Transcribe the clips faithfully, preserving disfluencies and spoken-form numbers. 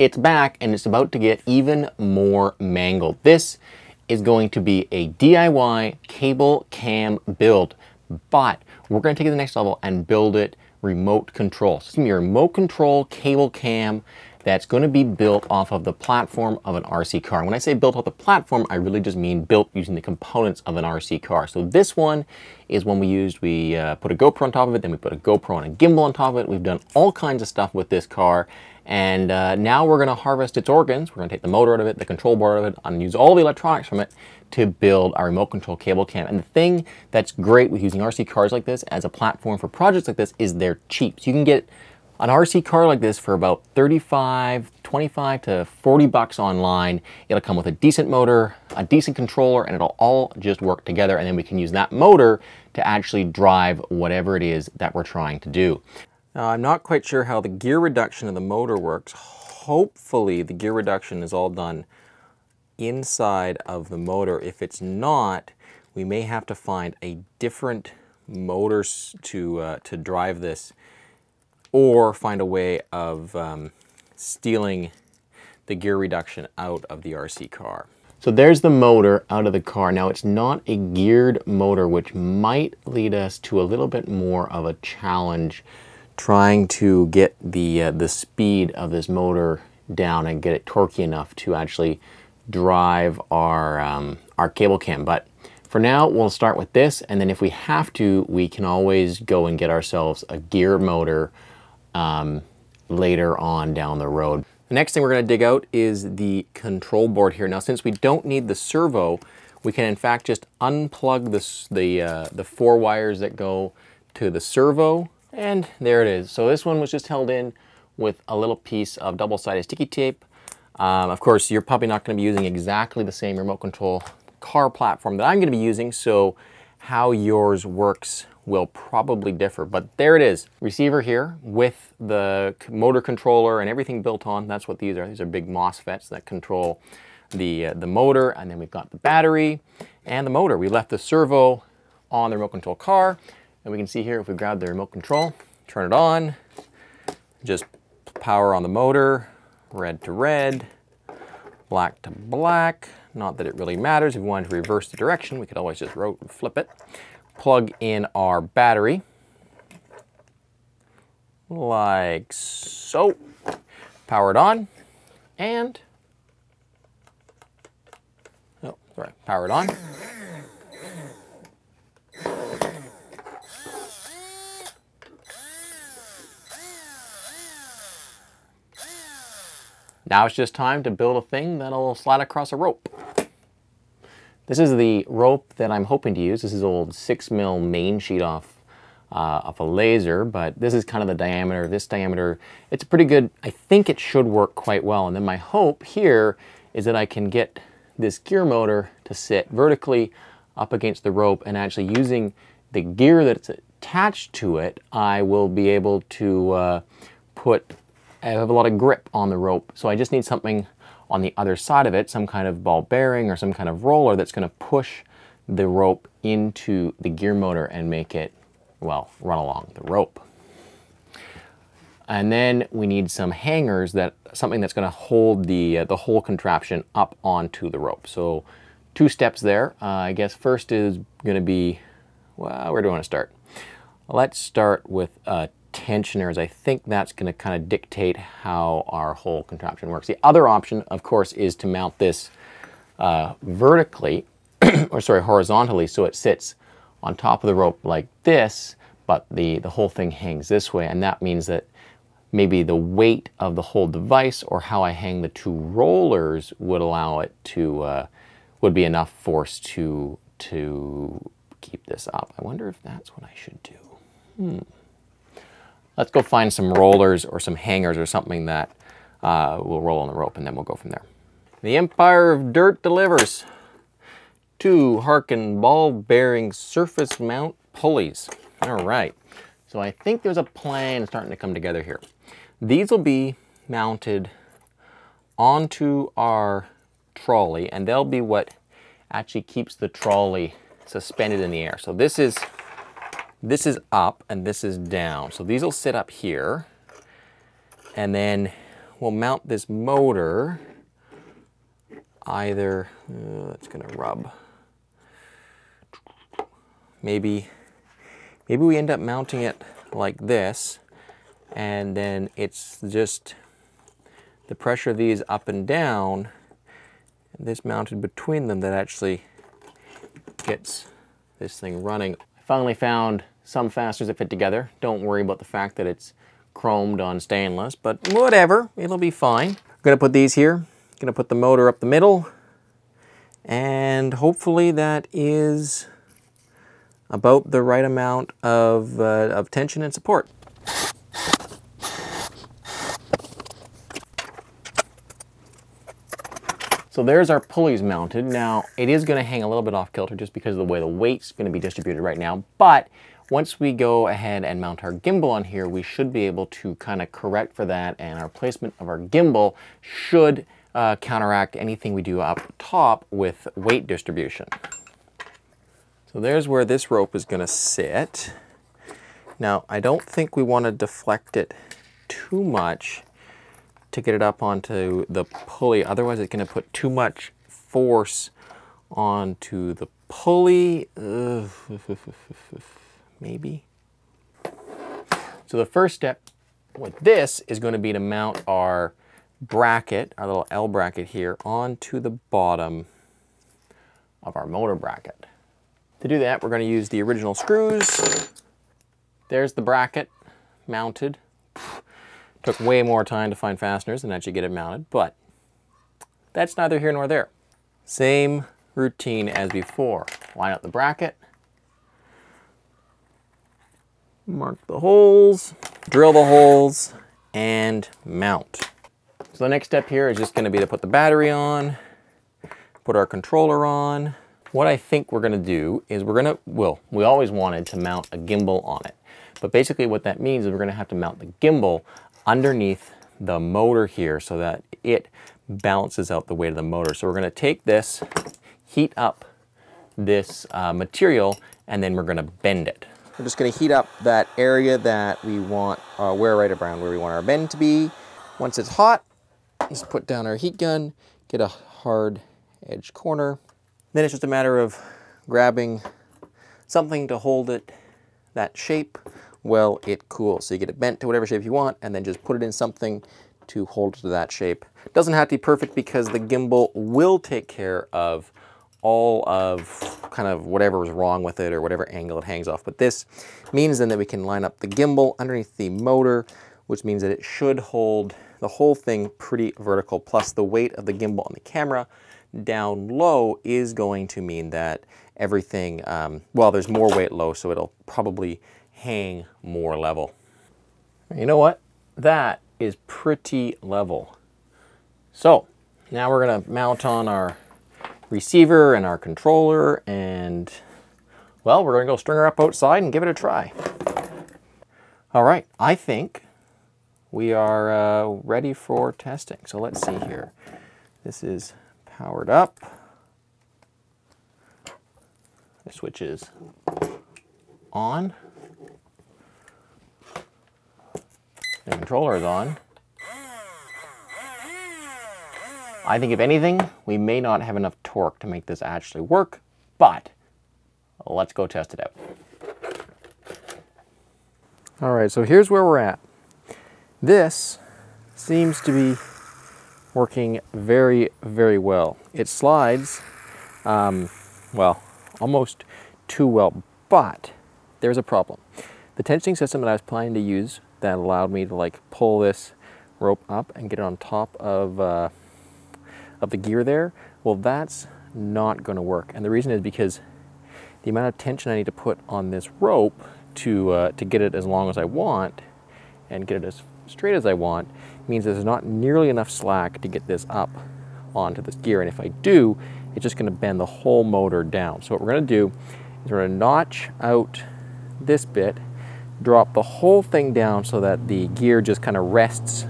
it's back and it's about to get even more mangled. This is going to be a D I Y cable cam build, but we're going to take it to the next level and build it remote control. So it's going to be a remote control cable cam that's going to be built off of the platform of an R C car. When I say built off the platform, I really just mean built using the components of an R C car. So this one is one we used. We uh, put a GoPro on top of it, then we put a GoPro and a gimbal on top of it. We've done all kinds of stuff with this car. And uh, now we're going to harvest its organs. We're going to take the motor out of it, the control board out of it, and use all the electronics from it to build our remote control cable cam. And the thing that's great with using R C cars like this as a platform for projects like this is they're cheap. So you can get an R C car like this for about thirty-five, twenty-five to forty bucks online. It'll come with a decent motor, a decent controller, and it'll all just work together. And then we can use that motor to actually drive whatever it is that we're trying to do. Now, I'm not quite sure how the gear reduction of the motor works. Hopefully the gear reduction is all done inside of the motor. If it's not, we may have to find a different motor to, uh, to drive this, or find a way of um, stealing the gear reduction out of the R C car. So there's the motor out of the car. Now it's not a geared motor, which might lead us to a little bit more of a challenge trying to get the, uh, the speed of this motor down and get it torquey enough to actually drive our, um, our cable cam. But for now, we'll start with this, and then if we have to, we can always go and get ourselves a geared motor Um, later on down the road. The next thing we're going to dig out is the control board here. Now, since we don't need the servo, we can in fact just unplug this, the uh, the four wires that go to the servo, and there it is. So this one was just held in with a little piece of double-sided sticky tape. Um, of course, you're probably not going to be using exactly the same remote control car platform that I'm going to be using, so how yours works will probably differ, but there it is. Receiver here with the motor controller and everything built on. That's what these are. These are big MOSFETs that control the, uh, the motor, and then we've got the battery and the motor. We left the servo on the remote control car, and we can see here if we grab the remote control, turn it on, just power on the motor, red to red, black to black. Not that it really matters. If we wanted to reverse the direction, we could always just rotate and flip it. Plug in our battery, like so. Power it on, and, oh, sorry, power it on. Now it's just time to build a thing that'll slide across a rope. This is the rope that I'm hoping to use. This is old six mil main sheet off, uh, off a laser, but this is kind of the diameter. This diameter, it's pretty good. I think it should work quite well. And then my hope here is that I can get this gear motor to sit vertically up against the rope, and actually using the gear that's attached to it, I will be able to uh, put, I have a lot of grip on the rope. So I just need something on the other side of it, some kind of ball bearing or some kind of roller that's going to push the rope into the gear motor and make it, well, run along the rope. And then we need some hangers, that something that's going to hold the uh, the whole contraption up onto the rope. So two steps there. Uh, I guess first is going to be, well, where do I want to start? Let's start with a tensioners. I think that's going to kind of dictate how our whole contraption works. The other option, of course, is to mount this uh, vertically, or sorry, horizontally, so it sits on top of the rope like this, but the, the whole thing hangs this way, and that means that maybe the weight of the whole device or how I hang the two rollers would allow it to, uh, would be enough force to, to keep this up. I wonder if that's what I should do. Hmm. Let's go find some rollers or some hangers or something that uh, will roll on the rope, and then we'll go from there. The Empire of Dirt delivers two Harken ball bearing surface mount pulleys. All right, so I think there's a plan starting to come together here. These will be mounted onto our trolley, and they'll be what actually keeps the trolley suspended in the air. So this is This is up and this is down. So these will sit up here, and then we'll mount this motor either, uh, it's gonna rub. Maybe, maybe we end up mounting it like this, and then it's just the pressure of these up and down, and this mounted between them, that actually gets this thing running. I finally found some fasteners that fit together. Don't worry about the fact that it's chromed on stainless, but whatever, it'll be fine. I'm gonna put these here. Gonna put the motor up the middle, and hopefully that is about the right amount of, uh, of tension and support. So there's our pulleys mounted. Now, it is gonna hang a little bit off kilter just because of the way the weight's gonna be distributed right now, but once we go ahead and mount our gimbal on here, we should be able to kind of correct for that, and our placement of our gimbal should Uh, counteract anything we do up top with weight distribution. So there's where this rope is going to sit. Now, I don't think we want to deflect it too much to get it up onto the pulley. Otherwise, it's going to put too much force onto the pulley. Uh, maybe. So the first step with this is going to be to mount our bracket, our little L bracket here, onto the bottom of our motor bracket. To do that, we're going to use the original screws. There's the bracket mounted. Took way more time to find fasteners than actually get it mounted, but that's neither here nor there. Same routine as before. Line up the bracket, mark the holes, drill the holes, and mount. So the next step here is just going to be to put the battery on, put our controller on. What I think we're going to do is we're going to, well, we always wanted to mount a gimbal on it. But basically what that means is we're going to have to mount the gimbal underneath the motor here so that it balances out the weight of the motor. So we're going to take this, heat up this uh, material, and then we're going to bend it. We're just going to heat up that area that we want, uh, where right around where we want our bend to be. Once it's hot, just put down our heat gun, get a hard edge corner. Then it's just a matter of grabbing something to hold it, that shape, while it cools. So you get it bent to whatever shape you want, and then just put it in something to hold to that shape. It doesn't have to be perfect because the gimbal will take care of all of kind of whatever is wrong with it or whatever angle it hangs off. But this means then that we can line up the gimbal underneath the motor, which means that it should hold the whole thing pretty vertical, plus the weight of the gimbal on the camera down low is going to mean that everything, um, well, there's more weight low, so it'll probably hang more level. You know what? That is pretty level. So now we're gonna mount on our receiver and our controller, and well, we're gonna go string her up outside and give it a try. All right, I think we are uh, ready for testing. So let's see here. This is powered up. The switch is on. The controller is on. I think if anything, we may not have enough torque to make this actually work, but let's go test it out. All right, so here's where we're at. This seems to be working very, very well. It slides, um, well, almost too well, but there's a problem. The tensioning system that I was planning to use that allowed me to like pull this rope up and get it on top of, uh, of the gear there, well, that's not gonna work. And the reason is because the amount of tension I need to put on this rope to, uh, to get it as long as I want and get it as straight as I want means there's not nearly enough slack to get this up onto this gear, and if I do, it's just gonna bend the whole motor down. So what we're gonna do is we're gonna notch out this bit, drop the whole thing down so that the gear just kind of rests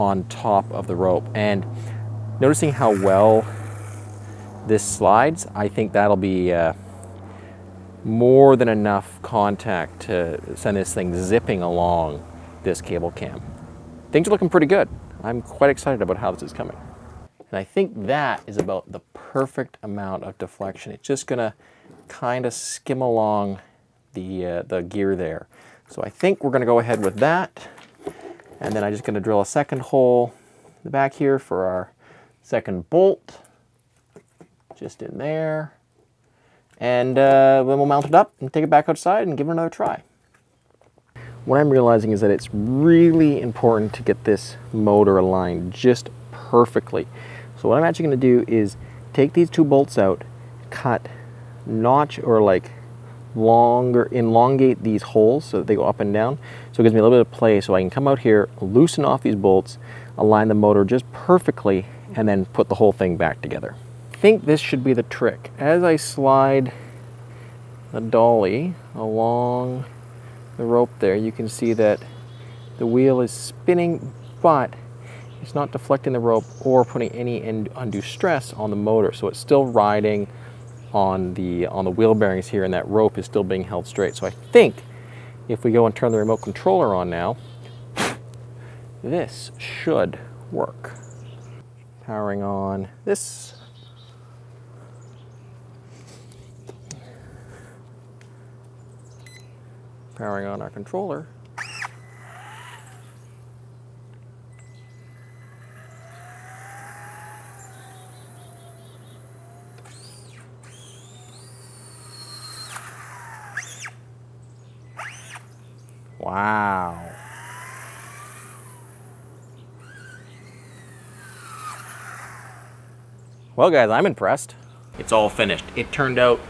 on top of the rope. And noticing how well this slides, I think that'll be uh, more than enough contact to send this thing zipping along this cable cam. Things are looking pretty good. I'm quite excited about how this is coming. And I think that is about the perfect amount of deflection. It's just gonna kind of skim along the, uh, the gear there. So I think we're gonna go ahead with that. And then I'm just gonna drill a second hole in the back here for our second bolt, just in there. And uh, then we'll mount it up and take it back outside and give it another try. What I'm realizing is that it's really important to get this motor aligned just perfectly. So what I'm actually gonna do is take these two bolts out, cut notch or like longer, elongate these holes so that they go up and down. So it gives me a little bit of play so I can come out here, loosen off these bolts, align the motor just perfectly, and then put the whole thing back together. I think this should be the trick. As I slide the dolly along the rope there, you can see that the wheel is spinning, but it's not deflecting the rope or putting any undue stress on the motor. So it's still riding on the on the wheel bearings here, and that rope is still being held straight. So I think if we go and turn the remote controller on now, this should work. Powering on this. Powering on our controller. Wow. Well guys, I'm impressed. It's all finished. It turned out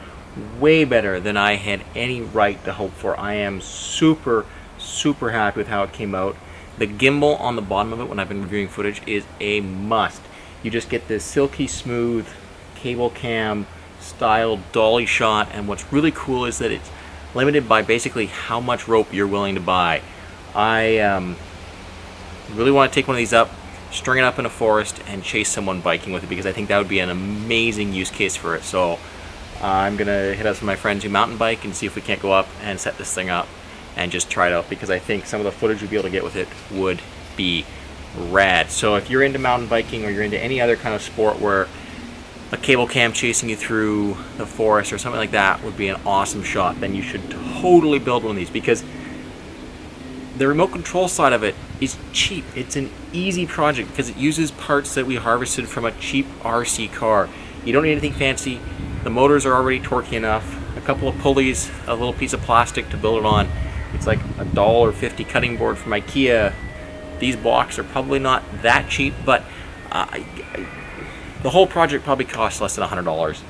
way better than I had any right to hope for. I am super, super happy with how it came out. The gimbal on the bottom of it when I've been reviewing footage is a must. You just get this silky smooth cable cam style dolly shot, and what's really cool is that it's limited by basically how much rope you're willing to buy. I um, really want to take one of these up, string it up in a forest, and chase someone biking with it, because I think that would be an amazing use case for it. So Uh, I'm gonna hit up some of my friends who mountain bike and see if we can't go up and set this thing up and just try it out, because I think some of the footage we'd be able to get with it would be rad. So if you're into mountain biking or you're into any other kind of sport where a cable cam chasing you through the forest or something like that would be an awesome shot, then you should totally build one of these, because the remote control side of it is cheap. It's an easy project because it uses parts that we harvested from a cheap R C car. You don't need anything fancy. The motors are already torquey enough. A couple of pulleys, a little piece of plastic to build it on. It's like a dollar fifty cutting board from IKEA. These blocks are probably not that cheap, but uh, I, I, the whole project probably costs less than one hundred dollars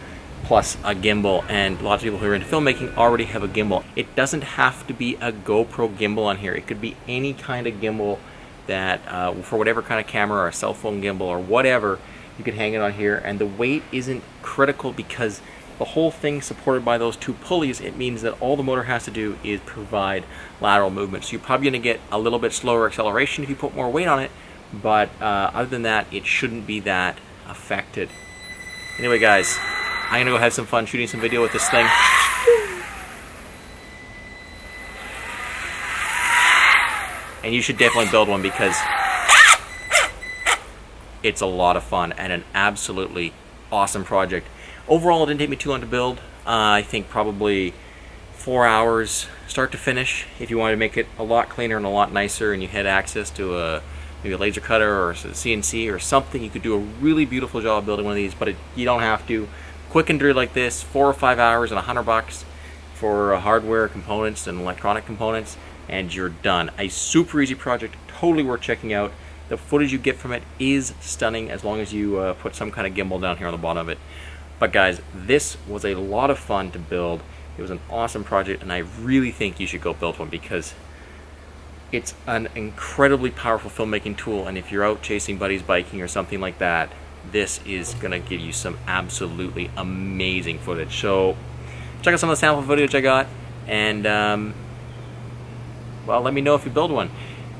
plus a gimbal, and lots of people who are into filmmaking already have a gimbal. It doesn't have to be a GoPro gimbal on here. It could be any kind of gimbal that, uh, for whatever kind of camera, or a cell phone gimbal or whatever, you could hang it on here, and the weight isn't critical because the whole thing's supported by those two pulleys. It means that all the motor has to do is provide lateral movement. So you're probably gonna get a little bit slower acceleration if you put more weight on it, but uh, other than that, it shouldn't be that affected. Anyway guys, I'm gonna go have some fun shooting some video with this thing. And you should definitely build one, because it's a lot of fun and an absolutely awesome project. Overall, it didn't take me too long to build. Uh, I think probably four hours start to finish. If you wanted to make it a lot cleaner and a lot nicer, and you had access to a maybe a laser cutter or a C N C or something, you could do a really beautiful job building one of these, but it, you don't have to. Quick and dirty like this, four or five hours and a hundred bucks for hardware components and electronic components, and you're done. A super easy project, totally worth checking out. The footage you get from it is stunning, as long as you uh, put some kind of gimbal down here on the bottom of it. But guys, this was a lot of fun to build. It was an awesome project, and I really think you should go build one, because it's an incredibly powerful filmmaking tool, and if you're out chasing buddies biking or something like that, this is gonna give you some absolutely amazing footage. So check out some of the sample footage I got, and um, well, let me know if you build one.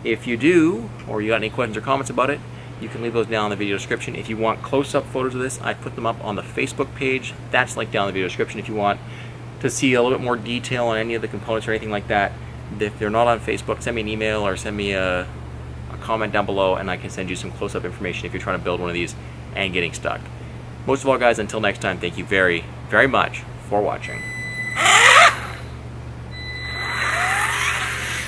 If you do, or you got any questions or comments about it, you can leave those down in the video description. If you want close-up photos of this, I put them up on the Facebook page. That's linked down in the video description. If you want to see a little bit more detail on any of the components or anything like that, if they're not on Facebook, send me an email or send me a, a comment down below and I can send you some close-up information if you're trying to build one of these and getting stuck. Most of all, guys, until next time, thank you very, very much for watching.